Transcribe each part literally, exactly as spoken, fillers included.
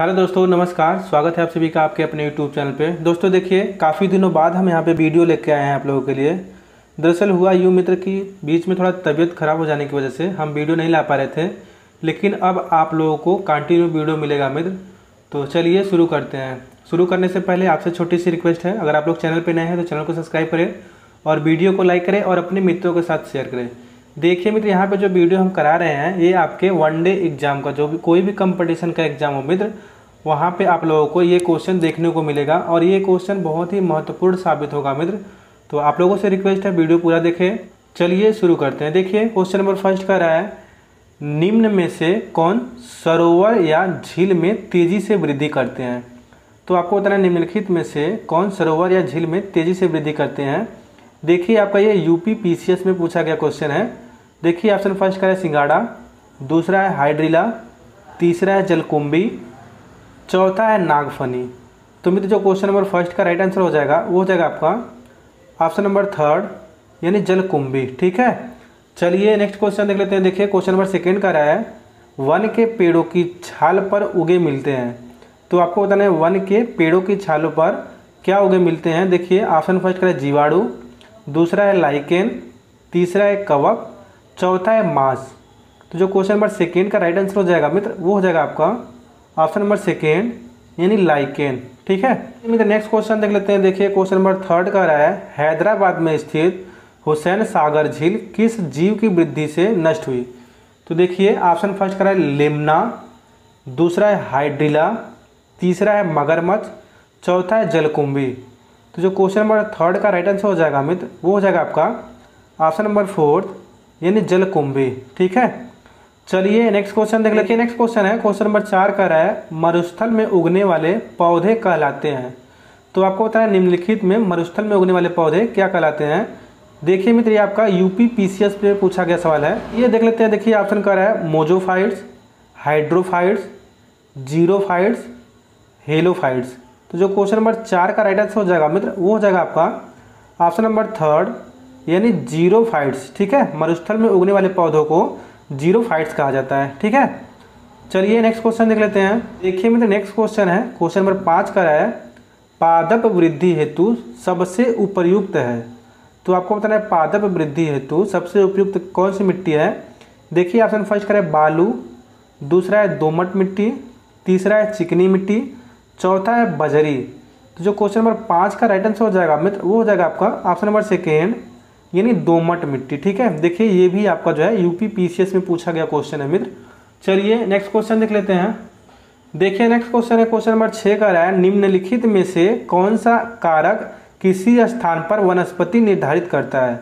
Hello दोस्तों, नमस्कार। स्वागत है आप सभी का आपके अपने YouTube चैनल पे। दोस्तों देखिए, काफ़ी दिनों बाद हम यहाँ पे वीडियो लेके आए हैं आप लोगों के लिए। दरअसल हुआ यूँ मित्र की बीच में थोड़ा तबीयत खराब हो जाने की वजह से हम वीडियो नहीं ला पा रहे थे, लेकिन अब आप लोगों को कंटिन्यू वीडियो मिलेगा मित्र। तो चलिए शुरू करते हैं। शुरू करने से पहले आपसे छोटी सी रिक्वेस्ट है, अगर आप लोग चैनल पर नए हैं तो चैनल को सब्सक्राइब करें और वीडियो को लाइक करें और अपने मित्रों के साथ शेयर करें। देखिए मित्र, यहाँ पे जो वीडियो हम करा रहे हैं ये आपके वन डे एग्ज़ाम का, जो भी कोई भी कंपटीशन का एग्ज़ाम हो मित्र, वहाँ पे आप लोगों को ये क्वेश्चन देखने को मिलेगा और ये क्वेश्चन बहुत ही महत्वपूर्ण साबित होगा मित्र। तो आप लोगों से रिक्वेस्ट है वीडियो पूरा देखें। चलिए शुरू करते हैं। देखिए क्वेश्चन नंबर फर्स्ट का रहा है, निम्न में से कौन सरोवर या झील में तेज़ी से वृद्धि करते हैं। तो आपको बताना निम्नलिखित में से कौन सरोवर या झील में तेज़ी से वृद्धि करते हैं। देखिए आपका ये यूपी पीसीएस में पूछा गया क्वेश्चन है। देखिए ऑप्शन फर्स्ट का है सिंगाड़ा, दूसरा है हाइड्रिला, तीसरा है जलकुंभी, चौथा है नागफनी। तो मित्र जो क्वेश्चन नंबर फर्स्ट का राइट आंसर हो जाएगा वो हो जाएगा आपका ऑप्शन नंबर थर्ड यानी जलकुंभी। ठीक है, चलिए नेक्स्ट क्वेश्चन देख लेते हैं। देखिए क्वेश्चन नंबर सेकेंड का रहा है, वन के पेड़ों की छाल पर उगे मिलते हैं। तो आपको बताना है वन के पेड़ों की छालों पर क्या उगे मिलते हैं। देखिए ऑप्शन फर्स्ट का है जीवाणु, दूसरा है लाइकेन, तीसरा है कवक, चौथा है मांस। तो जो क्वेश्चन नंबर सेकेंड का राइट आंसर हो जाएगा मित्र वो हो जाएगा आपका ऑप्शन नंबर सेकेंड यानी लाइकेन। ठीक है मित्र, नेक्स्ट क्वेश्चन देख लेते हैं। देखिए क्वेश्चन नंबर थर्ड का रहा है, हैदराबाद में स्थित हुसैन सागर झील किस जीव की वृद्धि से नष्ट हुई। तो देखिए ऑप्शन फर्स्ट का रहा है लेमना, दूसरा है हाइड्रिला, तीसरा है मगरमच्छ, चौथा है जलकुंभी। तो जो क्वेश्चन नंबर थर्ड का राइट आंसर हो जाएगा मित्र वो हो जाएगा आपका ऑप्शन नंबर फोर्थ यानी जलकुंभी। ठीक है, चलिए नेक्स्ट क्वेश्चन देख लेते हैं। नेक्स्ट क्वेश्चन है क्वेश्चन नंबर चार का रहा है, मरुस्थल में उगने वाले पौधे कहलाते हैं। तो आपको बताना है निम्नलिखित में मरुस्थल में उगने वाले पौधे क्या कहलाते हैं। देखिए मित्र ये आपका यूपी पीसीएस पे पूछा गया सवाल है, ये देख लेते हैं। देखिए ऑप्शन का रहा है मोजोफाइट्स, हाइड्रोफाइट्स, जीरोफाइट्स, हेलोफाइट्स। तो जो क्वेश्चन नंबर चार का राइट आंसर हो जाएगा मित्र वो हो जाएगा आपका ऑप्शन नंबर थर्ड यानी जीरोफाइट्स। ठीक है, मरुस्थल में उगने वाले पौधों को जीरोफाइट्स कहा जाता है। ठीक है, चलिए नेक्स्ट क्वेश्चन देख लेते हैं। देखिए मित्र नेक्स्ट क्वेश्चन है क्वेश्चन नंबर पाँच का है, पादप वृद्धि हेतु सबसे उपयुक्त है। तो आपको बताना है पादप वृद्धि हेतु सबसे उपयुक्त कौन सी मिट्टी है। देखिए ऑप्शन फर्स्ट का है बालू, दूसरा है दोमट मिट्टी, तीसरा है चिकनी मिट्टी, चौथा है बजरी। तो जो क्वेश्चन नंबर पाँच का राइट आंसर हो जाएगा मित्र वो हो जाएगा आपका ऑप्शन नंबर सेकेंड यानी दोमट मिट्टी। ठीक है, देखिए ये भी आपका जो है यूपी पीसीएस में पूछा गया क्वेश्चन है मित्र। चलिए नेक्स्ट क्वेश्चन देख लेते हैं। देखिए नेक्स्ट क्वेश्चन है क्वेश्चन नंबर छः का रहा है, निम्नलिखित में से कौन सा कारक किसी स्थान पर वनस्पति निर्धारित करता है।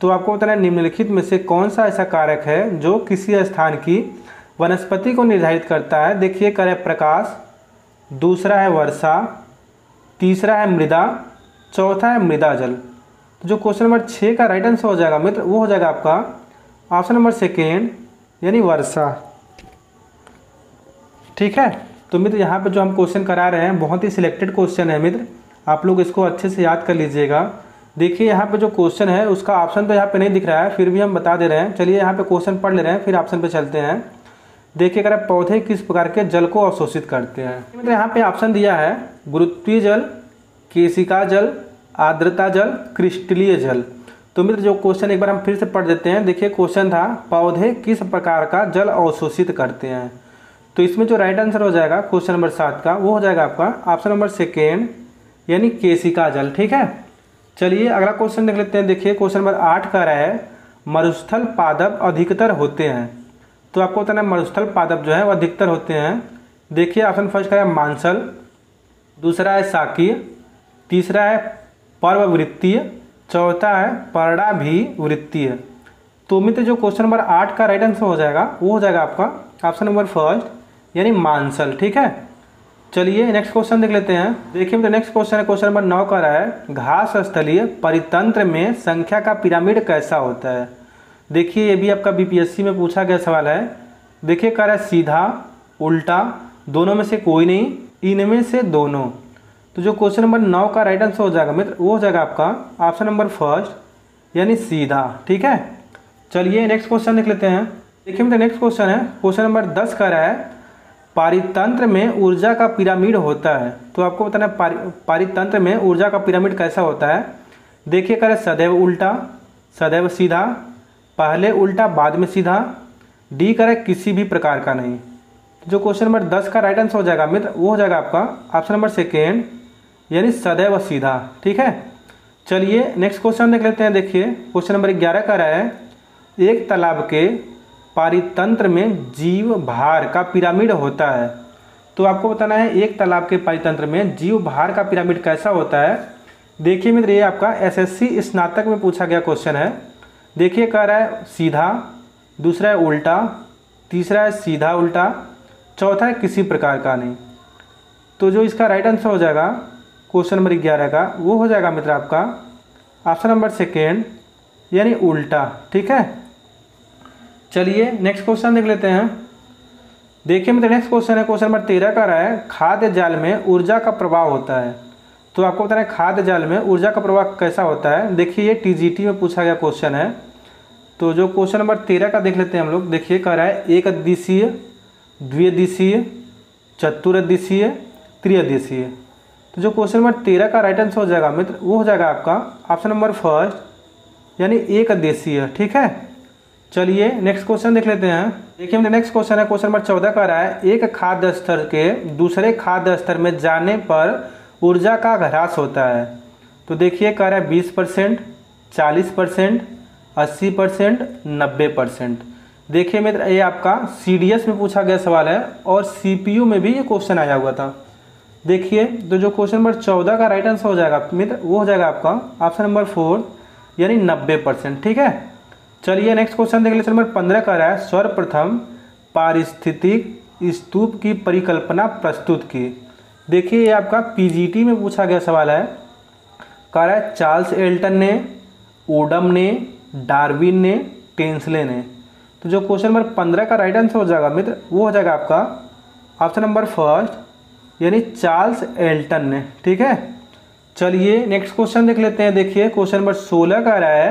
तो आपको बताना है निम्नलिखित में से कौन सा ऐसा कारक है जो किसी स्थान की वनस्पति को निर्धारित करता है। देखिए कर है प्रकाश, दूसरा है वर्षा, तीसरा है मृदा, चौथा है मृदा जल। तो जो क्वेश्चन नंबर छः का राइट आंसर हो जाएगा मित्र वो हो जाएगा आपका ऑप्शन नंबर सेकेंड यानी वर्षा। ठीक है, तो मित्र यहाँ पे जो हम क्वेश्चन करा रहे हैं बहुत ही सिलेक्टेड क्वेश्चन है मित्र, आप लोग इसको अच्छे से याद कर लीजिएगा। देखिए यहाँ पे जो क्वेश्चन है उसका ऑप्शन तो यहाँ पे नहीं दिख रहा है, फिर भी हम बता दे रहे हैं। चलिए यहाँ पे क्वेश्चन पढ़ ले रहे हैं, फिर ऑप्शन पे चलते हैं। देखिए अगर पौधे किस प्रकार के जल को अवशोषित करते हैं। मतलब यहाँ पे ऑप्शन दिया है गुरुत्वीय जल, केशिका जल, आर्द्रता जल, क्रिस्टलीय जल। तो मित्र जो क्वेश्चन एक बार हम फिर से पढ़ देते हैं। देखिए क्वेश्चन था पौधे किस प्रकार का जल अवशोषित करते हैं। तो इसमें जो राइट आंसर हो जाएगा क्वेश्चन नंबर सात का वो हो जाएगा आपका ऑप्शन नंबर सेकेंड यानी केशिका जल। ठीक है, चलिए अगला क्वेश्चन देख लेते हैं। देखिए क्वेश्चन नंबर आठ का रहा है, मरुस्थल पादप अधिकतर होते हैं। तो आपको बताना है मरुस्थल पादप जो है वह अधिकतर होते हैं। देखिए ऑप्शन फर्स्ट का है मांसल, दूसरा है शाकीय, तीसरा है पर्ववृत्तीय, चौथा है पर्णाभिवृत्तीय। तो मित्र जो क्वेश्चन नंबर आठ का राइट आंसर हो जाएगा वो हो जाएगा आपका ऑप्शन नंबर फर्स्ट यानी मांसल। ठीक है, चलिए नेक्स्ट क्वेश्चन देख लेते हैं। देखिए मित्र नेक्स्ट क्वेश्चन है क्वेश्चन नंबर नौ का रहा है, घास स्थलीय परितंत्र में संख्या का पिरामिड कैसा होता है। देखिए ये भी आपका बीपीएससी में पूछा गया सवाल है। देखिए कह रहा है सीधा, उल्टा, दोनों में से कोई नहीं, इनमें से दोनों। तो जो क्वेश्चन नंबर नौ का राइट आंसर हो जाएगा मित्र वो हो जाएगा आपका ऑप्शन नंबर फर्स्ट यानी सीधा। ठीक है, चलिए नेक्स्ट क्वेश्चन देख लेते हैं। देखिए मित्र नेक्स्ट क्वेश्चन है क्वेश्चन नंबर दस का रहा है, पारितंत्र में ऊर्जा का पिरामिड होता है। तो आपको बताना है पारितंत्र में ऊर्जा का पिरामिड कैसा होता है। देखिए करें सदैव उल्टा, सदैव सीधा, पहले उल्टा बाद में सीधा, डी करें किसी भी प्रकार का नहीं। जो क्वेश्चन नंबर दस का राइट आंसर हो जाएगा मित्र वो हो जाएगा आपका ऑप्शन नंबर सेकेंड यानी सदैव सीधा। ठीक है, चलिए नेक्स्ट क्वेश्चन देख लेते हैं। देखिए क्वेश्चन नंबर ग्यारह का रहा है, एक तालाब के पारितंत्र में जीव भार का पिरामिड होता है। तो आपको बताना है एक तालाब के पारितंत्र में जीव भार का पिरामिड कैसा होता है। देखिए मित्र ये आपका एसएससी स्नातक में पूछा गया क्वेश्चन है। देखिए कह रहा है सीधा, दूसरा है उल्टा, तीसरा है सीधा उल्टा, चौथा है किसी प्रकार का नहीं। तो जो इसका राइट आंसर हो जाएगा क्वेश्चन नंबर ग्यारह का वो हो जाएगा मित्र आपका ऑप्शन नंबर सेकेंड यानी उल्टा। ठीक है, चलिए नेक्स्ट क्वेश्चन देख लेते हैं। देखिए मित्र नेक्स्ट क्वेश्चन है क्वेश्चन नंबर तेरह का रहा है, खाद्य जाल में ऊर्जा का प्रवाह होता है। तो आपको बताना है खाद्य जाल में ऊर्जा का प्रवाह कैसा होता है। देखिए ये टीजीटी में पूछा गया क्वेश्चन है। तो जो क्वेश्चन नंबर तेरह का देख लेते हैं हम लोग। देखिए कह रहा है एक दिशीय, द्विदिशीय, चतुर्दिशीय, त्रिदिशीय। तो जो क्वेश्चन नंबर तेरह का राइट आंसर हो जाएगा मित्र वो हो जाएगा आपका ऑप्शन नंबर फर्स्ट यानी एक देशीय। ठीक है, चलिए नेक्स्ट क्वेश्चन देख लेते हैं। देखिए हमने नेक्स्ट क्वेश्चन है क्वेश्चन नंबर चौदह का रहा है, एक खाद्य स्तर के दूसरे खाद्य स्तर में जाने पर ऊर्जा का ह्रास होता है। तो देखिए कह रहा है बीस परसेंट, चालीस परसेंट, अस्सी परसेंट, नब्बे परसेंट। देखिए मित्र ये आपका सी डी एस में पूछा गया सवाल है और सी पी यू में भी ये क्वेश्चन आया हुआ था। देखिए तो जो क्वेश्चन नंबर चौदह का राइट आंसर हो जाएगा मित्र वो हो जाएगा आपका ऑप्शन नंबर फोर्थ यानी नब्बे परसेंट। ठीक है, चलिए नेक्स्ट क्वेश्चन देख लेते हैं। नंबर पंद्रह का रहा है, सर्वप्रथम पारिस्थितिक स्तूप की परिकल्पना प्रस्तुत की। देखिए ये आपका पीजीटी में पूछा गया सवाल है। कह रहा है चार्ल्स एल्टन ने, ओडम ने, डार्विन ने, टेंसले ने। तो जो क्वेश्चन नंबर पंद्रह का राइट आंसर हो जाएगा मित्र वो हो जाएगा आपका ऑप्शन नंबर फर्स्ट यानी चार्ल्स एल्टन ने। ठीक है, चलिए नेक्स्ट क्वेश्चन देख लेते हैं। देखिए क्वेश्चन नंबर सोलह का रहा है,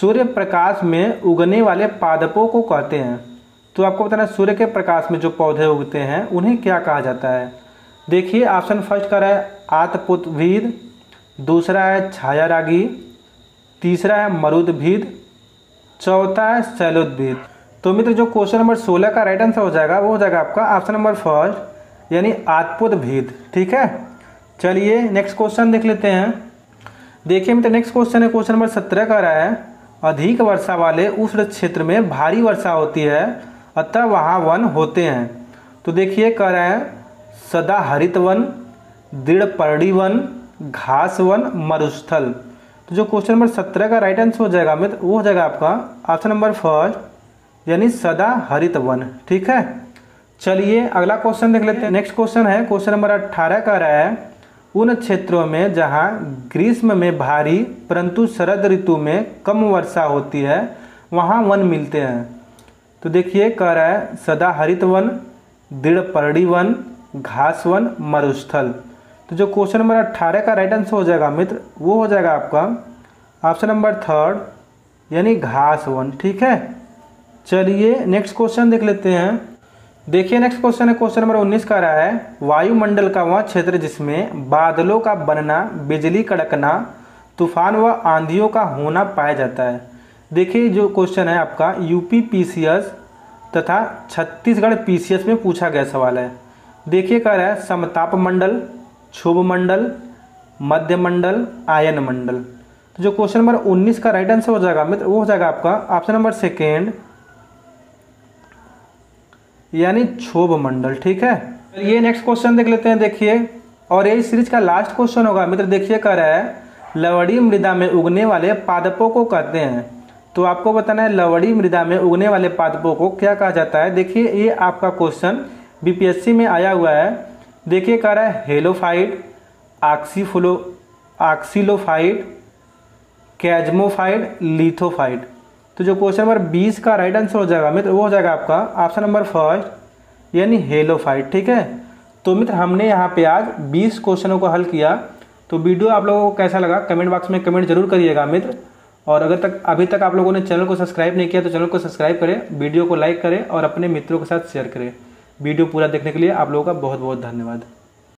सूर्य प्रकाश में उगने वाले पादपों को कहते हैं। तो आपको बताना है सूर्य के प्रकाश में जो पौधे उगते हैं उन्हें क्या कहा जाता है। देखिए ऑप्शन फर्स्ट का रहा है आतपुतभीद, दूसरा है छाया रागी, तीसरा है मरुदभीद, चौथा है शैलोदभीद। तो मित्र जो क्वेश्चन नंबर सोलह का राइट आंसर हो जाएगा वो हो जाएगा आपका ऑप्शन नंबर फर्स्ट यानी आतपुतभीद। ठीक है, चलिए नेक्स्ट क्वेश्चन देख लेते हैं। देखिए मित्र नेक्स्ट क्वेश्चन है क्वेश्चन नंबर सत्रह का रहा है, अधिक वर्षा वाले उष्ण क्षेत्र में भारी वर्षा होती है अतः वहाँ वन होते हैं। तो देखिए कह रहे हैं सदाहरित वन, दृढ़पर्णी वन, घास वन, मरुस्थल। तो जो क्वेश्चन नंबर सत्रह का राइट आंसर हो जाएगा मित्र वो हो जाएगा आपका ऑप्शन नंबर फर्स्ट यानी सदाहरित वन। ठीक है, चलिए अगला क्वेश्चन देख लेते हैं। नेक्स्ट क्वेश्चन है क्वेश्चन नंबर अट्ठारह का रहा है, उन क्षेत्रों में जहाँ ग्रीष्म में भारी परंतु शरद ऋतु में कम वर्षा होती है वहाँ वन मिलते हैं। तो देखिए कह रहा है सदाहरित वन, दृढ़पर्णी वन, घास वन, मरुस्थल। तो जो क्वेश्चन नंबर अट्ठारह का राइट आंसर हो जाएगा मित्र वो हो जाएगा आपका ऑप्शन नंबर थर्ड यानी घास वन। ठीक है, चलिए नेक्स्ट क्वेश्चन देख लेते हैं। देखिए नेक्स्ट क्वेश्चन है क्वेश्चन नंबर उन्नीस का रहा है, वायुमंडल का वह क्षेत्र जिसमें बादलों का बनना, बिजली कड़कना, तूफान व आंधियों का होना पाया जाता है। देखिए जो क्वेश्चन है आपका यूपी पीसीएस तथा छत्तीसगढ़ पीसीएस में पूछा गया सवाल है। देखिए कह रहा है समताप मंडल, क्षोभ मंडल, मध्य मंडल, आयन मंडल। तो जो क्वेश्चन नंबर उन्नीस का राइट आंसर हो जाएगा मित्र वो हो जाएगा आपका ऑप्शन नंबर सेकेंड यानी क्षोभ मंडल। ठीक है, ये नेक्स्ट क्वेश्चन देख लेते हैं। देखिए और ये सीरीज का लास्ट क्वेश्चन होगा मित्र। देखिए कह रहा है लवणीय मृदा में उगने वाले पादपों को कहते हैं। तो आपको बताना है लवणीय मृदा में उगने वाले पादपों को क्या कहा जाता है। देखिए ये आपका क्वेश्चन बीपीएससी में आया हुआ है। देखिए कह रहा है हेलोफाइट, आक्सीफुलो आक्सीलोफाइट, कैजमोफाइट, लिथोफाइट। तो जो क्वेश्चन नंबर बीस का राइट आंसर हो जाएगा मित्र वो हो जाएगा आपका ऑप्शन नंबर फर्स्ट यानी हेलोफाइट। ठीक है, तो मित्र हमने यहाँ पे आज बीस क्वेश्चनों को हल किया। तो वीडियो आप लोगों को कैसा लगा कमेंट बॉक्स में कमेंट जरूर करिएगा मित्र। और अगर तक अभी तक आप लोगों ने चैनल को सब्सक्राइब नहीं किया तो चैनल को सब्सक्राइब करें, वीडियो को लाइक करें और अपने मित्रों के साथ शेयर करें। वीडियो पूरा देखने के लिए आप लोगों का बहुत बहुत धन्यवाद।